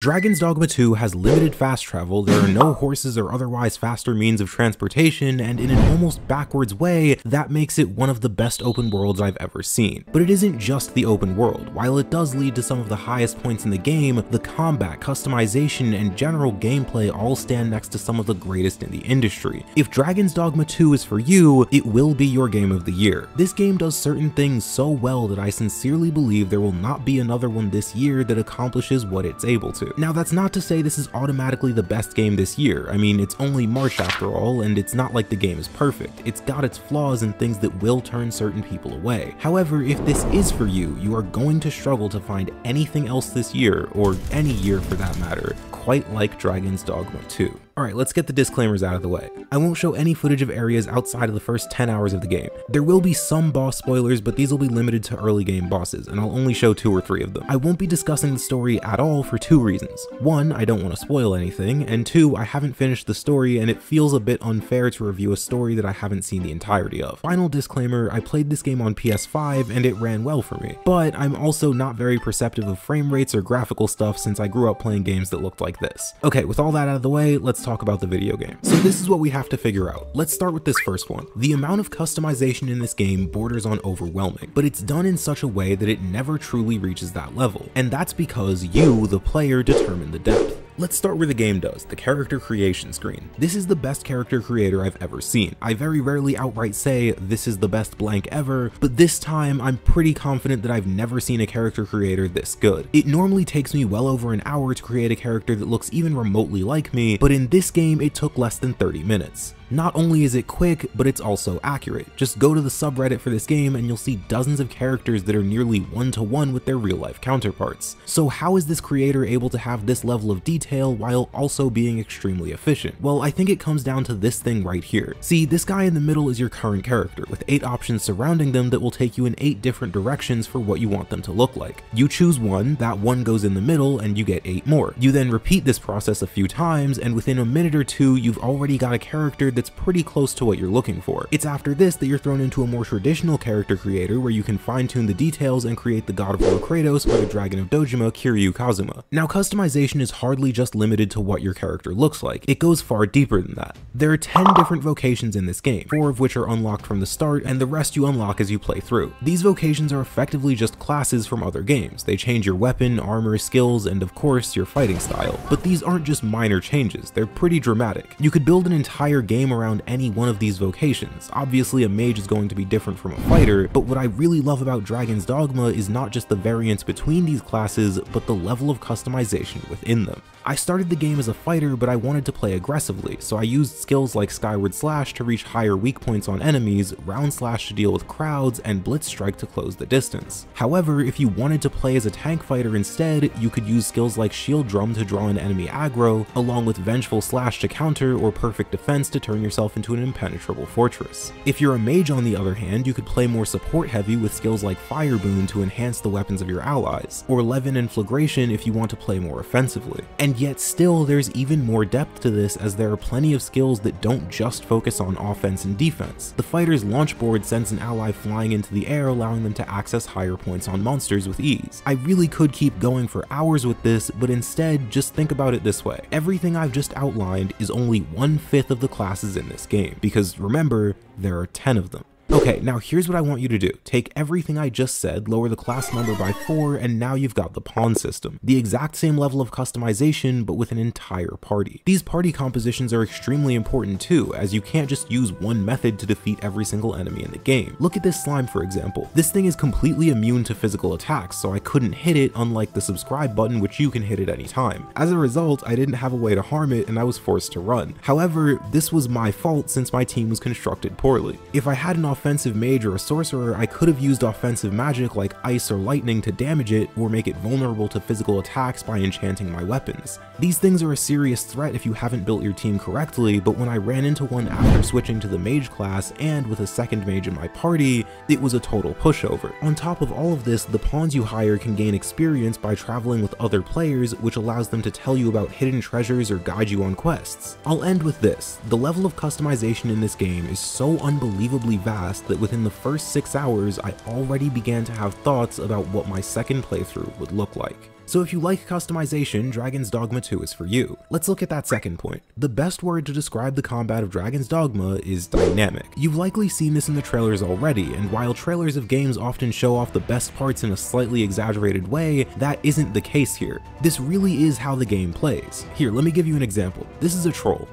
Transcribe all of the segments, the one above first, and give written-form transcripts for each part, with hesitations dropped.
Dragon's Dogma 2 has limited fast travel, there are no horses or otherwise faster means of transportation, and in an almost backwards way, that makes it one of the best open worlds I've ever seen. But it isn't just the open world. While it does lead to some of the highest points in the game, the combat, customization, and general gameplay all stand next to some of the greatest in the industry. If Dragon's Dogma 2 is for you, it will be your game of the year. This game does certain things so well that I sincerely believe there will not be another one this year that accomplishes what it's able to. Now, that's not to say this is automatically the best game this year. I mean, it's only March after all, and it's not like the game is perfect. It's got its flaws and things that will turn certain people away. However, if this is for you, you are going to struggle to find anything else this year, or any year for that matter, quite like Dragon's Dogma 2. Alright, let's get the disclaimers out of the way. I won't show any footage of areas outside of the first 10 hours of the game. There will be some boss spoilers, but these will be limited to early game bosses, and I'll only show 2 or 3 of them. I won't be discussing the story at all for 2 reasons. 1, I don't want to spoil anything, and 2, I haven't finished the story and it feels a bit unfair to review a story that I haven't seen the entirety of. Final disclaimer, I played this game on PS5 and it ran well for me, but I'm also not very perceptive of frame rates or graphical stuff since I grew up playing games that looked like this. Okay, with all that out of the way, let's talk about the video game. So this is what we have to figure out. Let's start with this first one. The amount of customization in this game borders on overwhelming, but it's done in such a way that it never truly reaches that level. And that's because you, the player, determine the depth. Let's start where the game does, the character creation screen. This is the best character creator I've ever seen. I very rarely outright say, this is the best blank ever, but this time I'm pretty confident that I've never seen a character creator this good. It normally takes me well over an hour to create a character that looks even remotely like me, but in this game it took less than 30 minutes. Not only is it quick, but it's also accurate. Just go to the subreddit for this game and you'll see dozens of characters that are nearly one-to-one with their real-life counterparts. So how is this creator able to have this level of detail while also being extremely efficient? Well, I think it comes down to this thing right here. See, this guy in the middle is your current character, with 8 options surrounding them that will take you in 8 different directions for what you want them to look like. You choose one, that one goes in the middle, and you get 8 more. You then repeat this process a few times, and within a minute or two, you've already got a character that's pretty close to what you're looking for. It's after this that you're thrown into a more traditional character creator where you can fine-tune the details and create the God of War Kratos or the Dragon of Dojima Kiryu Kazuma. Now, customization is hardly just limited to what your character looks like. It goes far deeper than that. There are 10 different vocations in this game, 4 of which are unlocked from the start and the rest you unlock as you play through. These vocations are effectively just classes from other games. They change your weapon, armor, skills, and of course, your fighting style. But these aren't just minor changes, they're pretty dramatic. You could build an entire game around any one of these vocations. Obviously, a mage is going to be different from a fighter, but what I really love about Dragon's Dogma is not just the variance between these classes, but the level of customization within them. I started the game as a fighter, but I wanted to play aggressively, so I used skills like Skyward Slash to reach higher weak points on enemies, Round Slash to deal with crowds, and Blitz Strike to close the distance. However, if you wanted to play as a tank fighter instead, you could use skills like Shield Drum to draw an enemy aggro, along with Vengeful Slash to counter or Perfect Defense to turn yourself into an impenetrable fortress. If you're a mage, on the other hand, you could play more support heavy with skills like Fire Boon to enhance the weapons of your allies, or Levin and Flagration if you want to play more offensively. And yet still, there's even more depth to this as there are plenty of skills that don't just focus on offense and defense. The fighter's launch board sends an ally flying into the air, allowing them to access higher points on monsters with ease. I really could keep going for hours with this, but instead, just think about it this way. Everything I've just outlined is only 1/5 of the classes in this game, because remember, there are 10 of them. Okay, now here's what I want you to do. Take everything I just said, lower the class number by 4, and now you've got the pawn system. The exact same level of customization, but with an entire party. These party compositions are extremely important too, as you can't just use one method to defeat every single enemy in the game. Look at this slime, for example. This thing is completely immune to physical attacks, so I couldn't hit it, unlike the subscribe button, which you can hit at any time. As a result, I didn't have a way to harm it, and I was forced to run. However, this was my fault since my team was constructed poorly. If I had an offensive mage or a sorcerer, I could have used offensive magic like ice or lightning to damage it, or make it vulnerable to physical attacks by enchanting my weapons. These things are a serious threat if you haven't built your team correctly, but when I ran into one after switching to the mage class and with a second mage in my party, it was a total pushover. On top of all of this, the pawns you hire can gain experience by traveling with other players, which allows them to tell you about hidden treasures or guide you on quests. I'll end with this. The level of customization in this game is so unbelievably vast that within the first 6 hours, I already began to have thoughts about what my second playthrough would look like. So if you like customization, Dragon's Dogma 2 is for you. Let's look at that second point. The best word to describe the combat of Dragon's Dogma is dynamic. You've likely seen this in the trailers already, and while trailers of games often show off the best parts in a slightly exaggerated way, that isn't the case here. This really is how the game plays. Here, let me give you an example. This is a troll.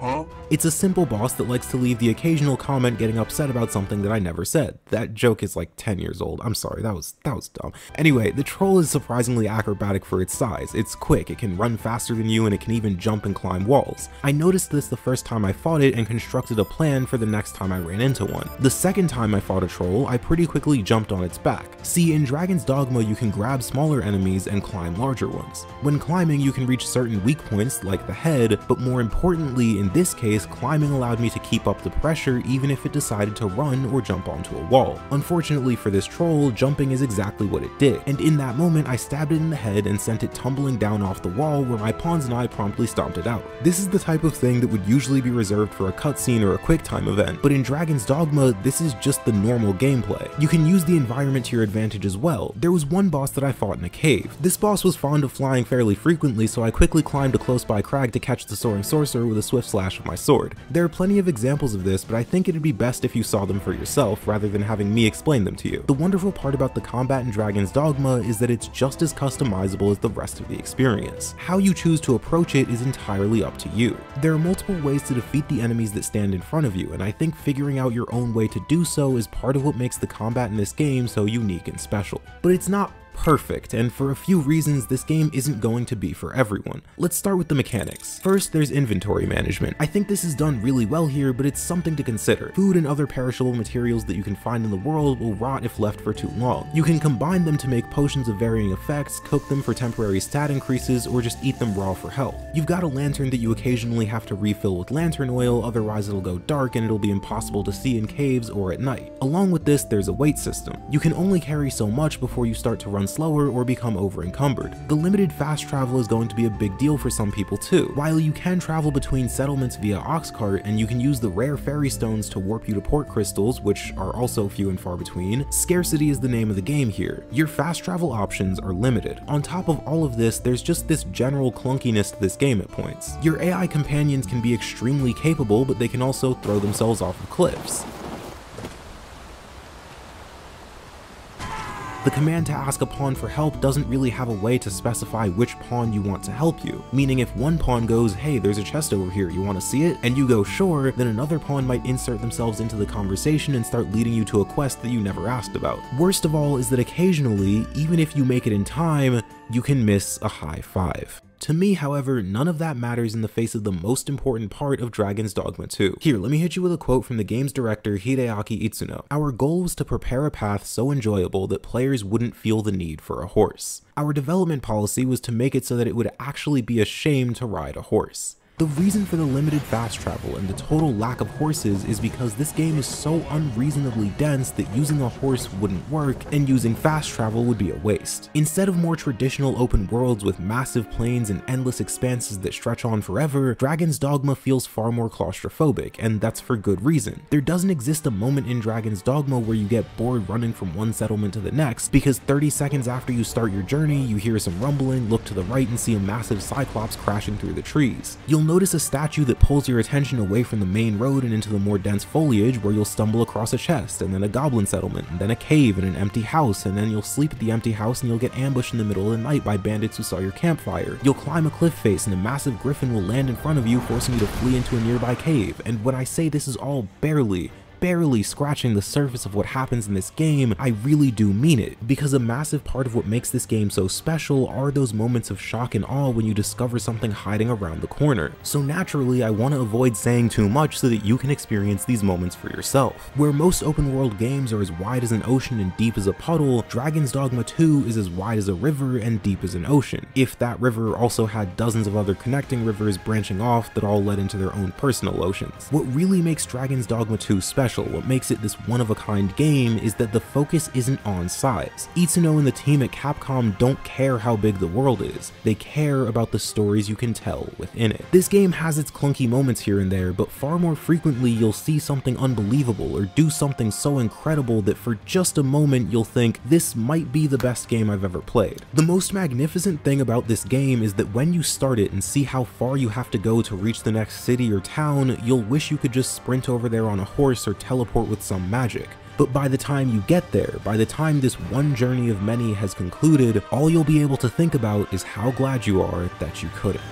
It's a simple boss that likes to leave the occasional comment getting upset about something that I never said. That joke is like 10 years old. I'm sorry, that was dumb. Anyway, the troll is surprisingly acrobatic for its size. It's quick, it can run faster than you, and it can even jump and climb walls. I noticed this the first time I fought it and constructed a plan for the next time I ran into one. The second time I fought a troll, I pretty quickly jumped on its back. See, in Dragon's Dogma you can grab smaller enemies and climb larger ones. When climbing, you can reach certain weak points like the head, but more importantly in this case, climbing allowed me to keep up the pressure even if it decided to run or jump onto a wall. Unfortunately for this troll, jumping is exactly what it did, and in that moment I stabbed it in the head and sent it tumbling down off the wall where my pawns and I promptly stomped it out. This is the type of thing that would usually be reserved for a cutscene or a quick time event, but in Dragon's Dogma, this is just the normal gameplay. You can use the environment to your advantage as well. There was one boss that I fought in a cave. This boss was fond of flying fairly frequently, so I quickly climbed a close by crag to catch the soaring sorcerer with a swift slash of my sword. There are plenty of examples of this, but I think it'd be best if you saw them for yourself rather than having me explain them to you. The wonderful part about the combat in Dragon's Dogma is that it's just as customizable as the rest of the experience. How you choose to approach it is entirely up to you. There are multiple ways to defeat the enemies that stand in front of you, and I think figuring out your own way to do so is part of what makes the combat in this game so unique and special. But it's not perfect, and for a few reasons this game isn't going to be for everyone. Let's start with the mechanics. First, there's inventory management. I think this is done really well here, but it's something to consider. Food and other perishable materials that you can find in the world will rot if left for too long. You can combine them to make potions of varying effects, cook them for temporary stat increases, or just eat them raw for health. You've got a lantern that you occasionally have to refill with lantern oil, otherwise it'll go dark and it'll be impossible to see in caves or at night. Along with this, there's a weight system. You can only carry so much before you start to run slower or become over encumbered. The limited fast travel is going to be a big deal for some people too. While you can travel between settlements via ox cart, and you can use the rare fairy stones to warp you to port crystals, which are also few and far between, scarcity is the name of the game here. Your fast travel options are limited. On top of all of this, there's just this general clunkiness to this game at points. Your AI companions can be extremely capable, but they can also throw themselves off of cliffs. The command to ask a pawn for help doesn't really have a way to specify which pawn you want to help you, meaning if one pawn goes, hey, there's a chest over here, you want to see it? And you go, sure, then another pawn might insert themselves into the conversation and start leading you to a quest that you never asked about. Worst of all is that occasionally, even if you make it in time, you can miss a high five. To me, however, none of that matters in the face of the most important part of Dragon's Dogma 2. Here, let me hit you with a quote from the game's director, Hideaki Itsuno. "Our goal was to prepare a path so enjoyable that players wouldn't feel the need for a horse. Our development policy was to make it so that it would actually be a shame to ride a horse." The reason for the limited fast travel and the total lack of horses is because this game is so unreasonably dense that using a horse wouldn't work, and using fast travel would be a waste. Instead of more traditional open worlds with massive plains and endless expanses that stretch on forever, Dragon's Dogma feels far more claustrophobic, and that's for good reason. There doesn't exist a moment in Dragon's Dogma where you get bored running from one settlement to the next, because 30 seconds after you start your journey, you hear some rumbling, look to the right, and see a massive cyclops crashing through the trees. You'll notice a statue that pulls your attention away from the main road and into the more dense foliage, where you'll stumble across a chest, and then a goblin settlement, and then a cave and an empty house, and then you'll sleep at the empty house and you'll get ambushed in the middle of the night by bandits who saw your campfire. You'll climb a cliff face and a massive griffin will land in front of you, forcing you to flee into a nearby cave. And when I say this is all barely scratching the surface of what happens in this game, I really do mean it, because a massive part of what makes this game so special are those moments of shock and awe when you discover something hiding around the corner. So naturally, I want to avoid saying too much so that you can experience these moments for yourself. Where most open world games are as wide as an ocean and deep as a puddle, Dragon's Dogma 2 is as wide as a river and deep as an ocean, if that river also had dozens of other connecting rivers branching off that all led into their own personal oceans. What really makes Dragon's Dogma 2 special special. What makes it this one-of-a-kind game is that the focus isn't on size. Itsuno and the team at Capcom don't care how big the world is, they care about the stories you can tell within it. This game has its clunky moments here and there, but far more frequently you'll see something unbelievable or do something so incredible that for just a moment you'll think, this might be the best game I've ever played. The most magnificent thing about this game is that when you start it and see how far you have to go to reach the next city or town, you'll wish you could just sprint over there on a horse or teleport with some magic. But by the time you get there, by the time this one journey of many has concluded, all you'll be able to think about is how glad you are that you couldn't.